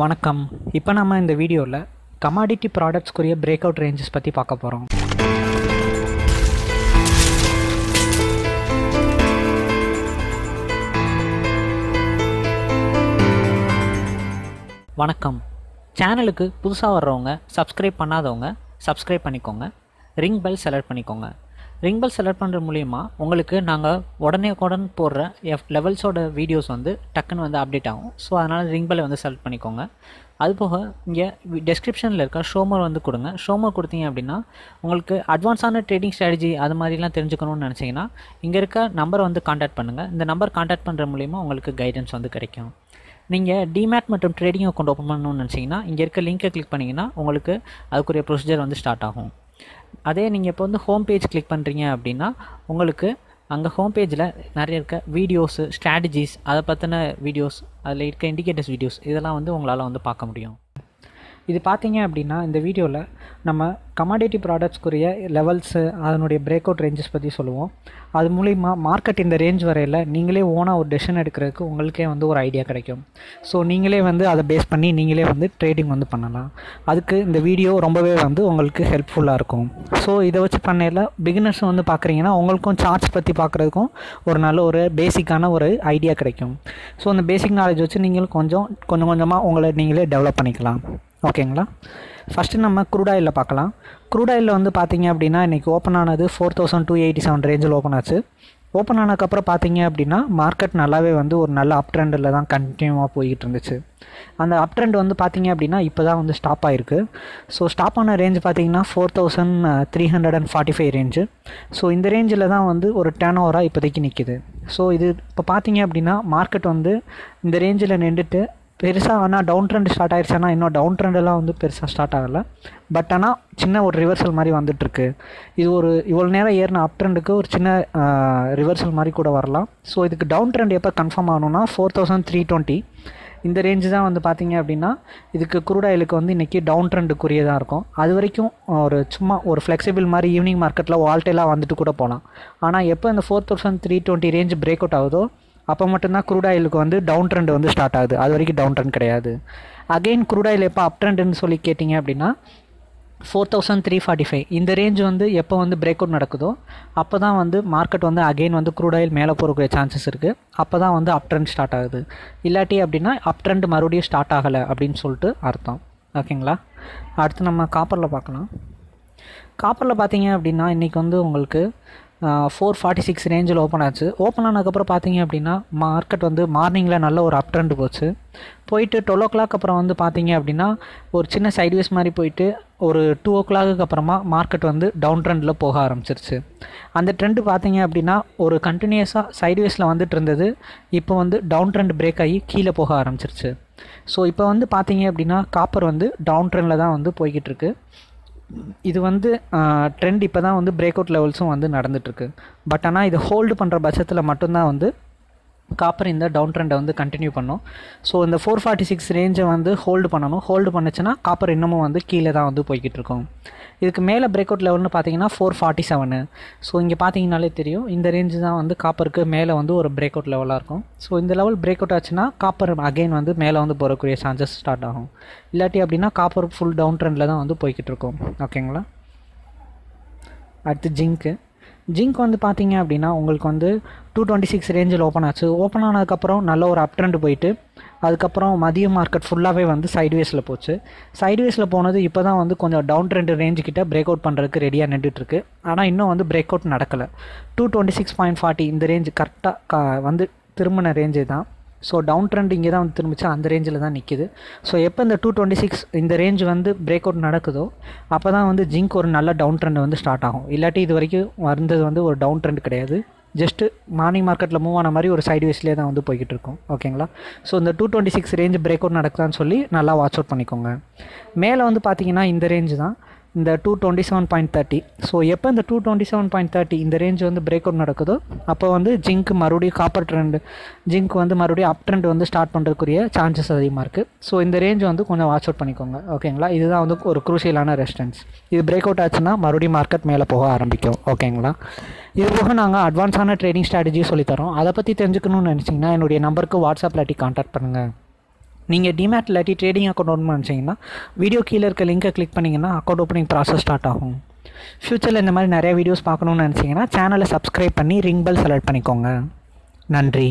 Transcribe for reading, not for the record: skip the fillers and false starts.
வணக்கம். இப்போ நம்ம இந்த வீடியோவில் கமாடிட்டி ப்ராடக்ட்ஸ்க்குரிய பிரேக் அவுட் ரேஞ்சஸ் பற்றி பார்க்க போகிறோம். வணக்கம். சேனலுக்கு புதுசாக வர்றவங்க, சப்ஸ்கிரைப் பண்ணாதவங்க சப்ஸ்கிரைப் பண்ணிக்கோங்க. ரிங் பெல் செலக்ட் பண்ணிக்கோங்க. ரிங் பெல் செலக்ட் பண்ணுற மூலிமா உங்களுக்கு நாங்கள் உடனே போடுற லெவல்ஸோட வீடியோஸ் வந்து டக்குன்னு வந்து அப்டேட் ஆகும். ஸோ அதனால் ரிங் பெல்லை வந்து செலக்ட் பண்ணிக்கோங்க. அதுபோக இங்கே டெஸ்கிரிப்ஷனில் இருக்க ஷோமர் வந்து கொடுங்க. ஷோமர் கொடுத்தீங்க அப்படின்னா உங்களுக்கு அட்வான்ஸான ட்ரேடிங் ஸ்ட்ராட்டஜி அது மாதிரிலாம் தெரிஞ்சுக்கணும்னு நினச்சிங்கன்னா இங்கே இருக்க நம்பரை வந்து காண்டாக்ட் பண்ணுங்கள். இந்த நம்பர் காண்டாக்ட் பண்ணுற மூலிமா உங்களுக்கு கைடன்ஸ் வந்து கிடைக்கும். நீங்கள் டிமேட் மற்றும் ட்ரேடிங் அக்கௌண்ட் ஓப்பன் பண்ணணும்னு நினச்சிங்கன்னா இங்கே இருக்க லிங்க்கை கிளிக் பண்ணிங்கன்னா உங்களுக்கு அதுக்குரிய ப்ரொசீஜர் வந்து ஸ்டார்ட் ஆகும். அதே நீங்கள் இப்போ வந்து ஹோம் பேஜ் கிளிக் பண்ணுறீங்க அப்படின்னா உங்களுக்கு அங்கே ஹோம் பேஜில் நிறைய இருக்க வீடியோஸு, ஸ்ட்ராட்டஜிஸ், அதை பற்றின வீடியோஸ், அதில் இருக்க இண்டிகேட்டர்ஸ் வீடியோஸ் இதெல்லாம் வந்து உங்களால் வந்து பார்க்க முடியும். இது பார்த்தீங்க அப்படின்னா இந்த வீடியோவில் நம்ம கமாடிட்டி ப்ராடக்ட்ஸ்க்குரிய லெவல்ஸு, அதனுடைய பிரேக் அவுட் ரேஞ்சஸ் பற்றி சொல்லுவோம். அது மூலிமா மார்க்கெட் இந்த ரேஞ்ச் வரையில் நீங்களே ஓனாக ஒரு டெசிஷன் எடுக்கிறதுக்கு உங்களுக்கே வந்து ஒரு ஐடியா கிடைக்கும். ஸோ நீங்களே வந்து அதை பேஸ் பண்ணி நீங்களே வந்து ட்ரேடிங் வந்து பண்ணலாம். அதுக்கு இந்த வீடியோ ரொம்பவே வந்து உங்களுக்கு ஹெல்ப்ஃபுல்லாக இருக்கும். ஸோ இதை வச்சு பண்ணையில் பிகினர்ஸ் வந்து பார்க்குறீங்கன்னா உங்களுக்கும் சார்ட்ஸ் பற்றி பார்க்குறதுக்கும் ஒரு நல்ல ஒரு பேசிக்கான ஒரு ஐடியா கிடைக்கும். ஸோ அந்த பேசிக் நாலேஜ் வச்சு நீங்களும் கொஞ்சமாக உங்களை நீங்களே டெவலப் பண்ணிக்கலாம். ஓகேங்களா? ஃபஸ்ட்டு நம்ம க்ரூடாயிலில் பார்க்கலாம். க்ரூடாயிலில் வந்து பார்த்திங்க அப்படின்னா இன்றைக்கி ஓப்பன் ஆனது 4287 ரேஞ்சில் ஓப்பன் ஆச்சு. ஓப்பன் ஆனதுக்கப்புறம் பார்த்திங்க அப்படின்னா மார்க்கெட் நல்லாவே வந்து ஒரு நல்ல அப் ட்ரெண்டில் தான் கண்டினியூவாக போய்கிட்டு இருந்துச்சு. அந்த அப் ட்ரெண்ட் வந்து பார்த்திங்க அப்படின்னா இப்போ தான் வந்து ஸ்டாப் ஆகிருக்கு. ஸோ ஸ்டாப் ஆன ரேஞ்ச் பார்த்திங்கன்னா 4345 ரேஞ்சு. ஸோ இந்த ரேஞ்சில் தான் வந்து ஒரு டர்ன் ஓவராக இப்போதைக்கு நிற்கிது. ஸோ இது இப்போ பார்த்திங்க அப்படின்னா மார்க்கெட் வந்து இந்த ரேஞ்சில் நின்றுட்டு பெருசாக ஆனால் டவுன் ட்ரெண்ட் ஸ்டார்ட் ஆகிடுச்சுன்னா இன்னும் டவுன் ட்ரெண்டெல்லாம் வந்து பெருசாக ஸ்டார்ட் ஆகலை. பட் ஆனால் சின்ன ஒரு ரிவர்சல் மாதிரி வந்துட்டுருக்கு. இது ஒரு இவ்வளோ நேரம் ஏறின அப் ட்ரெண்டுக்கு ஒரு சின்ன ரிவர்சல் மாதிரி கூட வரலாம். ஸோ இதுக்கு டவுன் ட்ரெண்ட் எப்போ கன்ஃபார்ம் ஆகணும்னா 4320 இந்த ரேஞ்சு தான் வந்து பார்த்திங்க அப்படின்னா இதுக்கு குரூடாயிலுக்கு வந்து இன்றைக்கி டவுன் ட்ரெண்டுக்குரியதாக இருக்கும். அது வரைக்கும் ஒரு சும்மா ஒரு ஃப்ளெக்சிபிள் மாதிரி ஈவினிங் மார்க்கெட்டில் வால்டெல்லாம் வந்துட்டு கூட போகலாம். ஆனால் எப்போ இந்த 4320 ரேஞ்சு பிரேக் அவுட் ஆகுதோ அப்போ மட்டும்தான் க்ரூடாயிலுக்கு வந்து டவுன் ட்ரெண்ட் வந்து ஸ்டார்ட் ஆகுது. அது வரைக்கும் டவுன் ட்ரெண்ட் கிடையாது. அகெயின் க்ரூடாயில் எப்போ அப் ட்ரெண்டுன்னு சொல்லி கேட்டிங்க அப்படின்னா 4345 இந்த ரேஞ்ச் வந்து எப்போ வந்து பிரேக் அவுட் நடக்குதோ அப்போ தான் வந்து மார்க்கெட் வந்து அகெயின் வந்து க்ரூடாயில் மேலே போகிற சான்சஸ் இருக்குது. அப்போ தான் வந்து அப் ட்ரெண்ட் ஸ்டார்ட் ஆகுது. இல்லாட்டி அப்படின்னா அப் ட்ரெண்ட் மறுபடியும் ஸ்டார்ட் ஆகலை அப்படின்னு சொல்லிட்டு அர்த்தம். ஓகேங்களா? அடுத்து நம்ம காப்பரில் பார்க்கலாம். காப்பரில் பார்த்திங்க அப்படின்னா இன்றைக்கி வந்து உங்களுக்கு 446 ரேஞ்சில் ஓப்பன் ஆச்சு. ஓப்பன் ஆனதுக்கப்புறம் பார்த்திங்க அப்படின்னா மார்க்கெட் வந்து மார்னிங்கில் நல்ல ஒரு அப் ட்ரெண்ட் போச்சு. போயிட்டு 12 o'clock அப்புறம் வந்து பார்த்திங்க அப்படின்னா ஒரு சின்ன சைட்வேஸ் மாதிரி போயிட்டு ஒரு 2 o'clock அப்புறமா மார்க்கெட் வந்து டவுன் ட்ரெண்டில் போக ஆரம்பிச்சிருச்சு. அந்த ட்ரெண்டு பார்த்திங்க அப்படின்னா ஒரு கண்டினியூஸாக சைட்வேஸில் வந்துட்டு இருந்தது. இப்போ வந்து டவுன் ட்ரெண்ட் பிரேக் ஆகி கீழே போக ஆரம்பிச்சிருச்சு. ஸோ இப்போ வந்து பார்த்திங்க அப்படின்னா காப்பர் வந்து டவுன் ட்ரெண்டில் தான் வந்து போய்கிட்டு இருக்கு. இது வந்து ட்ரெண்ட் இப்போ தான் வந்து பிரேக் அவுட் லெவல்ஸும் வந்து நடந்துகிட்ருக்கு. பட் ஆனால் இது ஹோல்டு பண்ணுற பட்சத்தில் மட்டும்தான் வந்து காப்பர் இந்த டவுன் ட்ரெண்டை வந்து கண்டினியூ பண்ணும். ஸோ இந்த 446 ரேஞ்சை வந்து ஹோல்டு பண்ணணும். ஹோல்டு பண்ணுச்சுன்னா காப்பர் இன்னமும் வந்து கீழே தான் வந்து போய்கிட்டு இருக்கும். இதுக்கு மேலே பிரேக் அவுட் லெவல்னு பார்த்தீங்கன்னா 447. ஸோ இங்கே பார்த்தீங்கன்னாலே தெரியும் இந்த ரேஞ்சு தான் வந்து காப்பருக்கு மேலே வந்து ஒரு பிரேக் அவுட் லெவலாக இருக்கும். ஸோ இந்த லெவல் பிரேக் அவுட் ஆச்சுன்னா காப்பர் அகெயின் வந்து மேலே வந்து போகக்கூடிய சான்சஸ் ஸ்டார்ட் ஆகும். இல்லாட்டி அப்படின்னா காப்பர் ஃபுல் டவுன் ட்ரெண்டில் தான் வந்து போய்கிட்டு இருக்கும். ஓகேங்களா? அடுத்து ஜிங்க் வந்து பார்த்திங்க அப்படின்னா உங்களுக்கு வந்து 226 ரேஞ்சில் ஓப்பன் ஆச்சு. ஓப்பன் ஆனதுக்கப்புறம் நல்ல ஒரு அப் ட்ரெண்ட் போயிட்டு அதுக்கப்புறம் மதிய மார்க்கெட் ஃபுல்லாகவே வந்து சைட்வேஸில் போச்சு. சைட்வேஸில் போனது இப்போ தான் வந்து கொஞ்சம் டவுன் ட்ரெண்ட் ரேஞ்சுக்கிட்ட பிரேக் அவுட் பண்ணுறதுக்கு ரெடியாக நின்றுட்டுருக்கு. ஆனால் இன்னும் வந்து பிரேக் அவுட் நடக்கலை. 226.40 இந்த ரேஞ்சு கரெக்டாக வந்து திரும்பின ரேஞ்சு தான். ஸோ டவுன் ட்ரெண்ட் இங்கே தான் வந்து திரும்பிச்சு. அந்த ரேஞ்சில் தான் நிற்கிது. ஸோ எப்போ இந்த 226 இந்த ரேஞ்ச் வந்து பிரேக் அவுட் நடக்குதோ அப்போ தான் வந்து ஜிங்க் ஒரு நல்ல டவுன் ட்ரெண்ட் வந்து ஸ்டார்ட் ஆகும். இல்லாட்டி இது வரைக்கும் வந்தது வந்து ஒரு டவுன் ட்ரெண்ட் கிடையாது. ஜஸ்ட்டு மார்னிங் மார்க்கெட்டில் மூவ் ஆன மாதிரி ஒரு சைட்வேஸ்லேயே தான் வந்து போய்கிட்டு இருக்கும். ஓகேங்களா? ஸோ இந்த 226 ரேஞ்ச் பிரேக் அவுட் நடக்குதான்னு சொல்லி நல்லா வாட்ச் அவுட் பண்ணிக்கோங்க. மேலே வந்து பார்த்திங்கன்னா இந்த ரேஞ்சு தான் இந்த 227.30. ஸோ எப்போ இந்த 227.30 இந்த ரேஞ்ச் வந்து பிரேக் அவுட் நடக்குதோ அப்போ வந்து ஜிங்க் மறுபடியும் காப்பர் ட்ரெண்ட் ஜிங்க் வந்து மறுபடியும் அப் ட்ரெண்ட் வந்து ஸ்டார்ட் பண்ணுறதுக்குரிய சான்சஸ் அதிகமாக இருக்குது. ஸோ இந்த ரேஞ்ச் வந்து கொஞ்சம் வாட்ச் அவுட் பண்ணிக்கோங்க. ஓகேங்களா? இதுதான் வந்து ஒரு குரூஷியலான ரெசிஸ்டன்ஸ். இது பிரேக் அவுட் ஆச்சுன்னா மறுபடியும் மார்க்கெட் மேலே போக ஆரம்பிக்கும். ஓகேங்களா? இது போக நாங்கள் அட்வான்ஸான ட்ரேடிங் ஸ்ட்ராட்டஜி சொல்லித்தரோம். அதை பற்றி தெரிஞ்சுக்கணும்னு நினச்சிங்கன்னா என்னுடைய நம்பருக்கு வாட்ஸ்அப்பில் கான்டாக்ட் பண்ணுங்கள். நீங்கள் டிமேட் இல்லாட்டி ட்ரேடிங் அக்கௌண்ட் ஓப்பன் பண்ணிச்சிங்கன்னா வீடியோ கீழே இருக்க லிங்கை கிளிக் பண்ணிங்கன்னா அக்கௌண்ட் ஓப்பனிங் ப்ராசஸ் ஸ்டார்ட் ஆகும். ஃப்யூச்சரில் இந்த மாதிரி நிறையா வீடியோஸ் பார்க்கணுன்னு நினச்சிங்கன்னா சேனலை சப்ஸ்கிரைப் பண்ணி ரிங் பெல் செலக்ட் பண்ணிக்கோங்க. நன்றி.